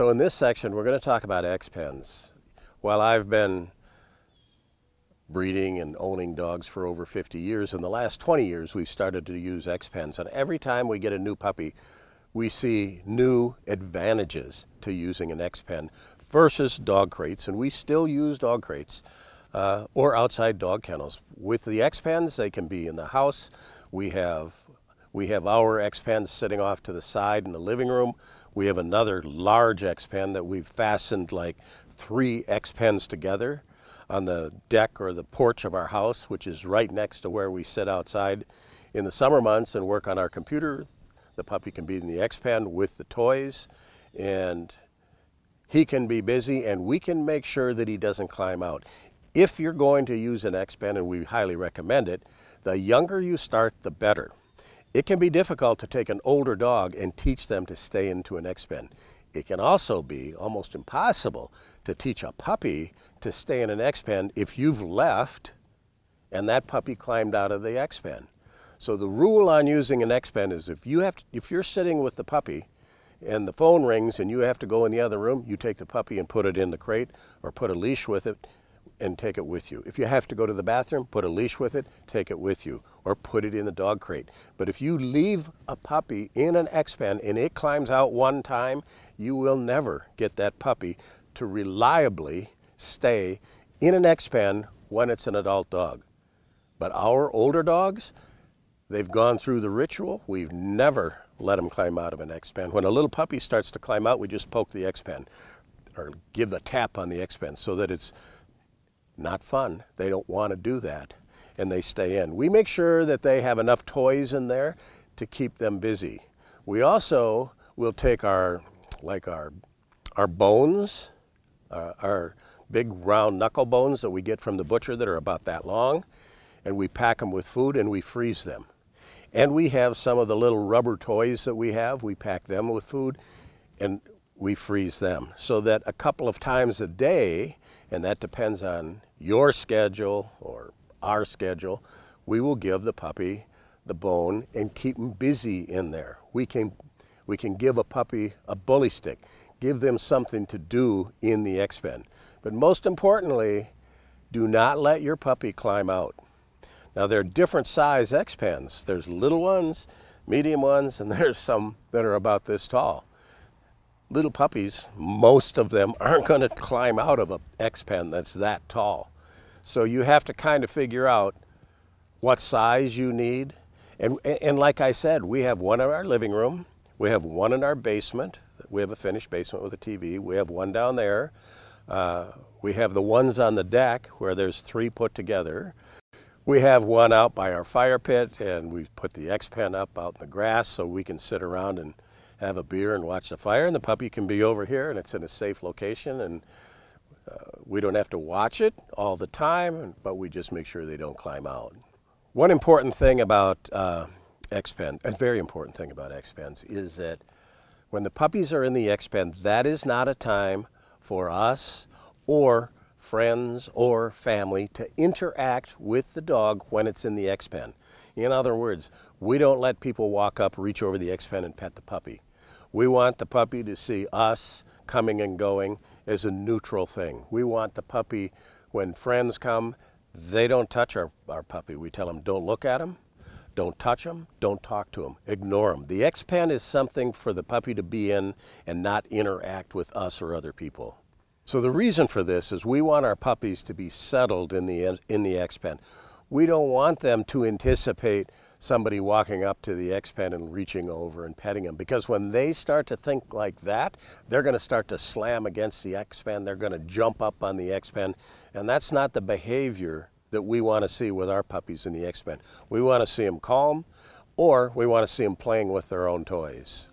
So in this section, we're going to talk about X-Pens. While I've been breeding and owning dogs for over 50 years, in the last 20 years, we've started to use X-Pens. And every time we get a new puppy, we see new advantages to using an X-Pen versus dog crates. And we still use dog crates or outside dog kennels. With the X-Pens, they can be in the house. We have our X-Pens sitting off to the side in the living room. We have another large X-Pen that we've fastened like 3 X-Pens together on the deck or the porch of our house, which is right next to where we sit outside in the summer months and work on our computer. The puppy can be in the X-Pen with the toys, and he can be busy, and we can make sure that he doesn't climb out. If you're going to use an X-Pen, and we highly recommend it, the younger you start, the better. It can be difficult to take an older dog and teach them to stay into an X-Pen. It can also be almost impossible to teach a puppy to stay in an X-Pen if you've left and that puppy climbed out of the X-Pen. So the rule on using an X-Pen is if you're sitting with the puppy and the phone rings and you have to go in the other room, you take the puppy and put it in the crate or put a leash with it and take it with you. If you have to go to the bathroom, put a leash with it, take it with you, or put it in the dog crate. But if you leave a puppy in an X-Pen and it climbs out one time, you will never get that puppy to reliably stay in an X-Pen when it's an adult dog. But our older dogs, they've gone through the ritual. We've never let them climb out of an X-Pen. When a little puppy starts to climb out, we just poke the X-Pen or give the tap on the X-Pen so that it's not fun. They don't want to do that, and they stay in. We make sure that they have enough toys in there to keep them busy. We also will take our bones, our big round knuckle bones that we get from the butcher that are about that long, and we pack them with food and we freeze them. And we have some of the little rubber toys that we have. We pack them with food and we freeze them so that a couple of times a day, and that depends on your schedule or our schedule, we will give the puppy the bone and keep them busy in there. We can give a puppy a bully stick, give them something to do in the X-Pen. But most importantly, do not let your puppy climb out. Now, there are different size X-Pens. There's little ones, medium ones, and there's some that are about this tall. Little puppies, most of them, aren't going to climb out of an X-Pen that's that tall. So you have to kind of figure out what size you need. And like I said, we have one in our living room. We have one in our basement. We have a finished basement with a TV. We have one down there. We have the ones on the deck where there's 3 put together. We have one out by our fire pit, and we've put the X-Pen up out in the grass so we can sit around and have a beer and watch the fire, and the puppy can be over here, and it's in a safe location, and we don't have to watch it all the time, but we just make sure they don't climb out. One important thing about X-Pen, a very important thing about X-Pens, is that when the puppies are in the X-Pen, that is not a time for us or friends or family to interact with the dog when it's in the X-Pen. In other words, we don't let people walk up, reach over the X-Pen, and pet the puppy. We want the puppy to see us coming and going as a neutral thing. We want the puppy, when friends come, they don't touch our puppy. We tell them, don't look at him, don't touch him, don't talk to him, ignore him. The X-Pen is something for the puppy to be in and not interact with us or other people. So the reason for this is we want our puppies to be settled in the X-Pen. We don't want them to anticipate somebody walking up to the X-Pen and reaching over and petting them, because when they start to think like that, they're going to start to slam against the X-Pen. They're going to jump up on the X-Pen, and that's not the behavior that we want to see with our puppies in the X-Pen. We want to see them calm, or we want to see them playing with their own toys.